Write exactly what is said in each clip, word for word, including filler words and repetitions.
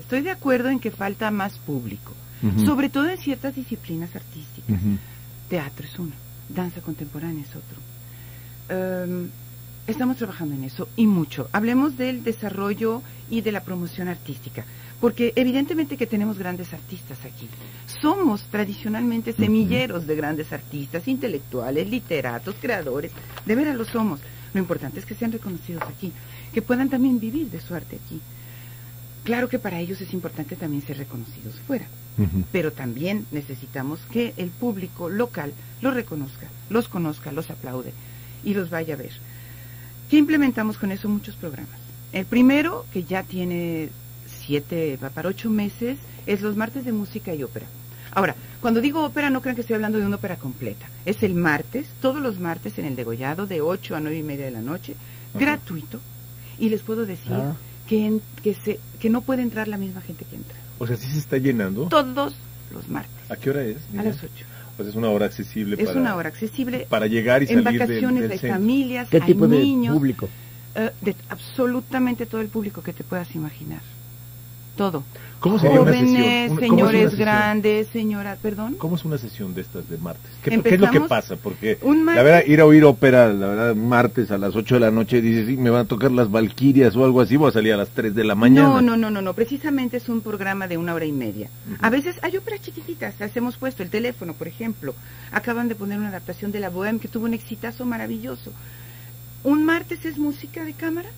Estoy de acuerdo en que falta más público, uh-huh. sobre todo en ciertas disciplinas artísticas. Uh-huh. Teatro es uno, danza contemporánea es otro. Um, estamos trabajando en eso y mucho. Hablemos del desarrollo y de la promoción artística, porque evidentemente que tenemos grandes artistas aquí. Somos tradicionalmente semilleros uh-huh. de grandes artistas, intelectuales, literatos, creadores, de veras lo somos. Lo importante es que sean reconocidos aquí, que puedan también vivir de su arte aquí. Claro que para ellos es importante también ser reconocidos fuera, uh-huh. pero también necesitamos que el público local los reconozca, los conozca, los aplaude y los vaya a ver. ¿Qué implementamos con eso? Muchos programas. El primero, que ya tiene siete, va para ocho meses, es los martes de música y ópera. Ahora, cuando digo ópera, no crean que estoy hablando de una ópera completa. Es el martes, todos los martes en el Degollado, de ocho a nueve y media de la noche, uh-huh. gratuito, y les puedo decir... Uh-huh. Que, en, que, se, que no puede entrar la misma gente que entra. O sea, ¿sí se está llenando? Todos los martes. ¿A qué hora es? Mira. A las ocho. Pues es una hora accesible. Es para, una hora accesible. Para llegar y en salir del, del hay centro. Familias, ¿qué hay tipo niños, de público? Uh, de absolutamente todo el público que te puedas imaginar. Todo. ¿Cómo sería una sesión? Jóvenes, una, señores una grandes, señoras, perdón. ¿Cómo es una sesión de estas de martes? ¿Qué, ¿qué es lo que pasa? Porque martes, la verdad, ir a oír ópera, la verdad, martes a las ocho de la noche, dices, sí, me van a tocar las Valkirias o algo así, voy a salir a las tres de la mañana. No, no, no, no, no. Precisamente es un programa de una hora y media. Uh-huh. A veces hay óperas chiquititas, las hemos puesto, el teléfono, por ejemplo. Acaban de poner una adaptación de la Bohème que tuvo un exitazo maravilloso. Un martes es música de cámara.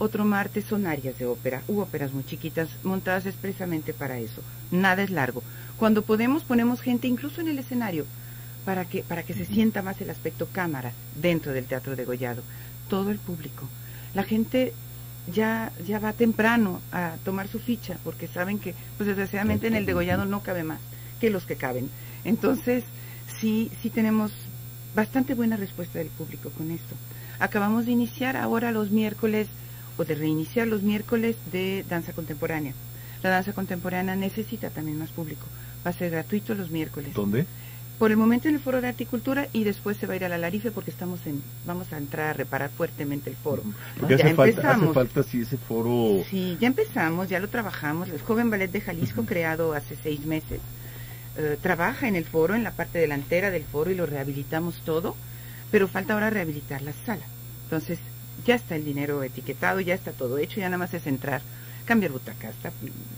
Otro martes son arias de ópera u óperas muy chiquitas montadas expresamente para eso. Nada es largo. Cuando podemos ponemos gente incluso en el escenario para que, para que se sienta más el aspecto cámara dentro del Teatro de Goya. Todo el público. La gente ya, ya va temprano a tomar su ficha porque saben que pues desgraciadamente en el Degollado no cabe más que los que caben. Entonces sí, sí tenemos bastante buena respuesta del público con esto. Acabamos de iniciar ahora los miércoles o de reiniciar los miércoles de danza contemporánea. La danza contemporánea necesita también más público. Va a ser gratuito los miércoles. ¿Dónde? Por el momento en el Foro de Arte y Cultura y después se va a ir a la Larife porque estamos en, vamos a entrar a reparar fuertemente el foro. Porque ya hace empezamos. Falta, hace falta sí, ese foro... Sí, ya empezamos, ya lo trabajamos. El Joven Ballet de Jalisco, uh-huh. creado hace seis meses, eh, trabaja en el foro, en la parte delantera del foro y lo rehabilitamos todo, pero falta ahora rehabilitar la sala. Entonces... ya está el dinero etiquetado, ya está todo hecho, ya nada más es entrar, cambiar butacas,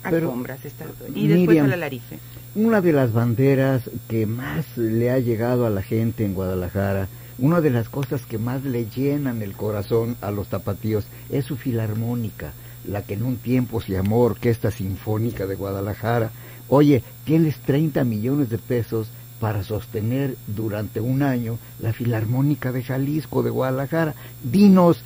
alfombras, está todo. Y Miriam, después a la Larife. Una de las banderas que más le ha llegado a la gente en Guadalajara, una de las cosas que más le llenan el corazón a los tapatíos es su filarmónica, la que en un tiempo se llamó Orquesta Sinfónica de Guadalajara. Oye, tienes treinta millones de pesos para sostener durante un año la Filarmónica de Jalisco, de Guadalajara. Dinos,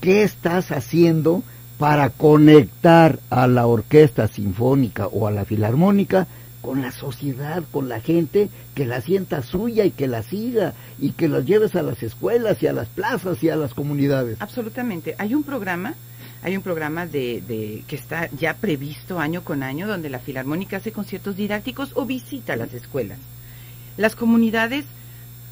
¿qué estás haciendo para conectar a la Orquesta Sinfónica o a la Filarmónica con la sociedad, con la gente, que la sienta suya y que la siga, y que los lleves a las escuelas y a las plazas y a las comunidades? Absolutamente. Hay un programa, hay un programa de, de que está ya previsto año con año, donde la Filarmónica hace conciertos didácticos o visita las escuelas. Las comunidades,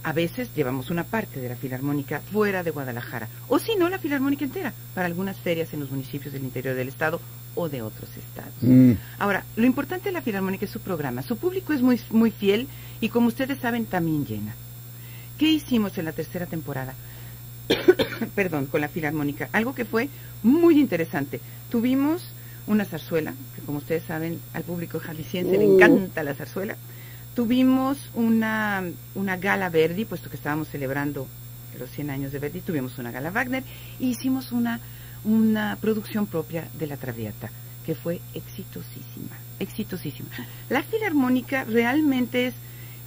a veces llevamos una parte de la Filarmónica fuera de Guadalajara, o si no, la Filarmónica entera, para algunas ferias en los municipios del interior del estado o de otros estados. Mm. Ahora, lo importante de la Filarmónica es su programa. Su público es muy, muy fiel y, como ustedes saben, también llena. ¿Qué hicimos en la tercera temporada? Perdón, con la Filarmónica. Algo que fue muy interesante. Tuvimos una zarzuela, que como ustedes saben, al público jalisciense mm. le encanta la zarzuela. Tuvimos una, una gala Verdi, puesto que estábamos celebrando los cien años de Verdi, tuvimos una gala Wagner e hicimos una, una producción propia de la Traviata, que fue exitosísima, exitosísima. La Filarmónica realmente es,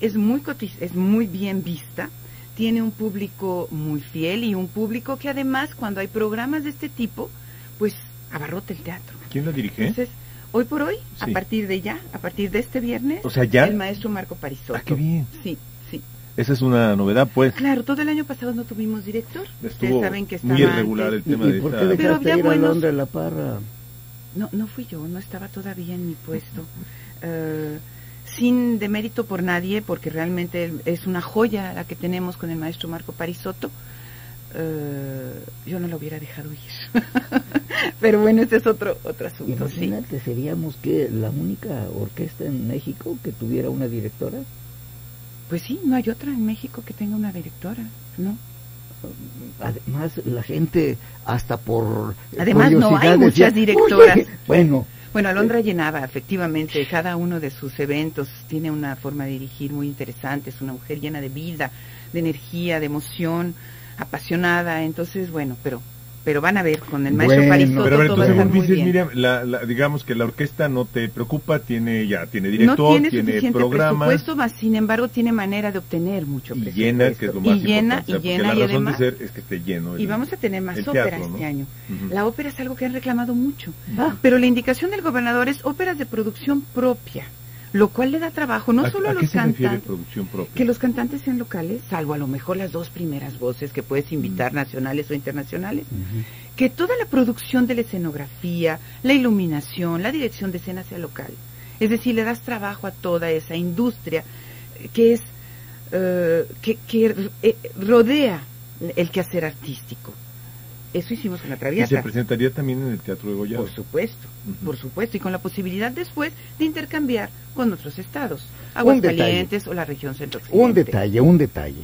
es, muy, es muy bien vista, tiene un público muy fiel y un público que además cuando hay programas de este tipo, pues abarrota el teatro. ¿Quién la dirige? Entonces, hoy por hoy, sí. a partir de ya, a partir de este viernes, o sea, ¿ya? el maestro Marco Parisotto. Ah, qué bien. Sí, sí. Esa es una novedad, pues. Claro, todo el año pasado no tuvimos director. Estuvo Ustedes saben que estaba muy irregular antes. el tema ¿Y, de ¿y por qué esta... Pero ya bueno, Alondra la Parra. No, no fui yo, no estaba todavía en mi puesto. Uh, sin demérito por nadie, porque realmente es una joya la que tenemos con el maestro Marco Parisotto. Uh, yo no lo hubiera dejado ir. Pero bueno, este es otro otro asunto. Imagínate, sí, seríamos que la única orquesta en México que tuviera una directora. Pues sí, no hay otra en México que tenga una directora, ¿no? Además, la gente hasta por además no hay muchas directoras. Oye, bueno, bueno, Alondra eh, llenaba, efectivamente, cada uno de sus eventos. Tiene una forma de dirigir muy interesante. Es una mujer llena de vida, de energía, de emoción, apasionada. Entonces, bueno, pero pero van a ver con el maestro bueno, Parisotto. Pero a ver, todo entonces, va a estar muy bien. Miriam, la, la, digamos que la orquesta no te preocupa, tiene ya tiene director, no tiene, tiene suficiente programas, presupuesto, más sin embargo tiene manera de obtener mucho y presupuesto. Llena, que es lo más y llena, y llena, la y razón además, de ser es que esté lleno. El, y vamos a tener más óperas teatro, ¿no? Este año. Uh-huh. La ópera es algo que han reclamado mucho, ah. pero la indicación del gobernador es óperas de producción propia, lo cual le da trabajo no ¿A, solo a, a los cantantes, que los cantantes sean locales, salvo a lo mejor las dos primeras voces que puedes invitar, mm. nacionales o internacionales, uh-huh. que toda la producción de la escenografía, la iluminación, la dirección de escena sea local. Es decir, le das trabajo a toda esa industria que es eh, que, que eh, rodea el quehacer artístico. Eso hicimos con la Traviata. ¿Y se presentaría también en el Teatro de Goya? Por supuesto, uh-huh. por supuesto, y con la posibilidad después de intercambiar con otros estados, Aguascalientes o la región centro-occidente. Un detalle, un detalle.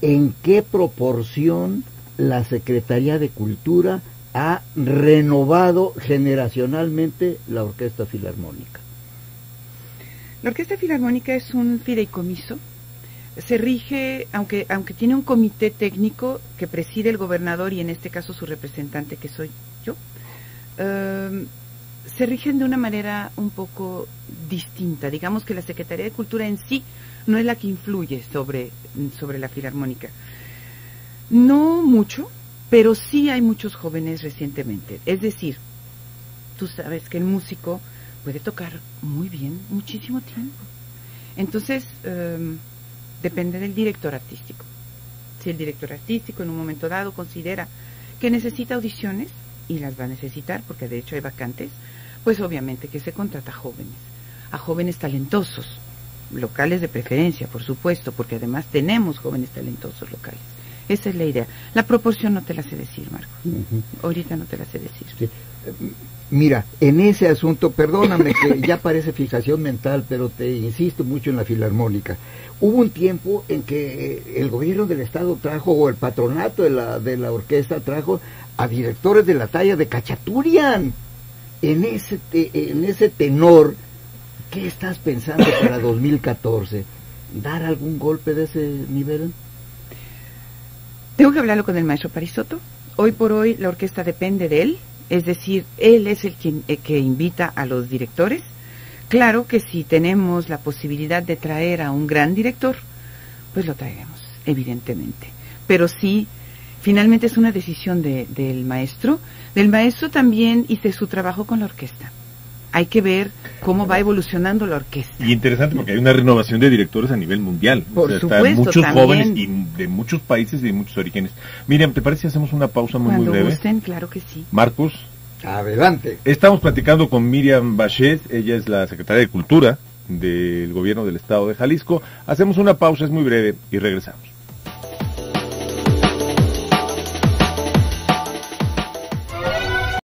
¿En qué proporción la Secretaría de Cultura ha renovado generacionalmente la Orquesta Filarmónica? La Orquesta Filarmónica es un fideicomiso. Se rige, aunque aunque tiene un comité técnico que preside el gobernador y en este caso su representante, que soy yo, eh, se rigen de una manera un poco distinta. Digamos que la Secretaría de Cultura en sí no es la que influye sobre, sobre la Filarmónica. No mucho, pero sí hay muchos jóvenes recientemente. Es decir, tú sabes que el músico puede tocar muy bien muchísimo tiempo. Entonces... Eh, depende del director artístico. Si el director artístico en un momento dado considera que necesita audiciones, y las va a necesitar porque de hecho hay vacantes, pues obviamente que se contrata a jóvenes, a jóvenes talentosos, locales de preferencia, por supuesto, porque además tenemos jóvenes talentosos locales. Esa es la idea. La proporción no te la sé decir, Marco. Uh-huh. Ahorita no te la sé decir. Sí. Mira, en ese asunto, perdóname que ya parece fijación mental, pero te insisto mucho en la Filarmónica. Hubo un tiempo en que el gobierno del estado trajo, o el patronato de la, de la orquesta trajo a directores de la talla de Cachaturian. En ese, te, en ese tenor, ¿qué estás pensando para dos mil catorce? ¿Dar algún golpe de ese nivel? Tengo que hablarlo con el maestro Parisotto. Hoy por hoy la orquesta depende de él. Es decir, él es el quien, eh, que invita a los directores. Claro que si tenemos la posibilidad de traer a un gran director, pues lo traeremos, evidentemente. Pero sí, finalmente es una decisión de, del maestro. Del maestro también y de su trabajo con la orquesta. Hay que ver cómo va evolucionando la orquesta. Y interesante porque hay una renovación de directores a nivel mundial. Por o sea, supuesto, están muchos también. Jóvenes y de muchos países y de muchos orígenes. Miriam, ¿te parece si hacemos una pausa muy, muy breve? Cuando gusten, claro que sí. Marcos. Adelante. Estamos platicando con Miriam Vachez, ella es la secretaria de Cultura del Gobierno del Estado de Jalisco. Hacemos una pausa, es muy breve, y regresamos.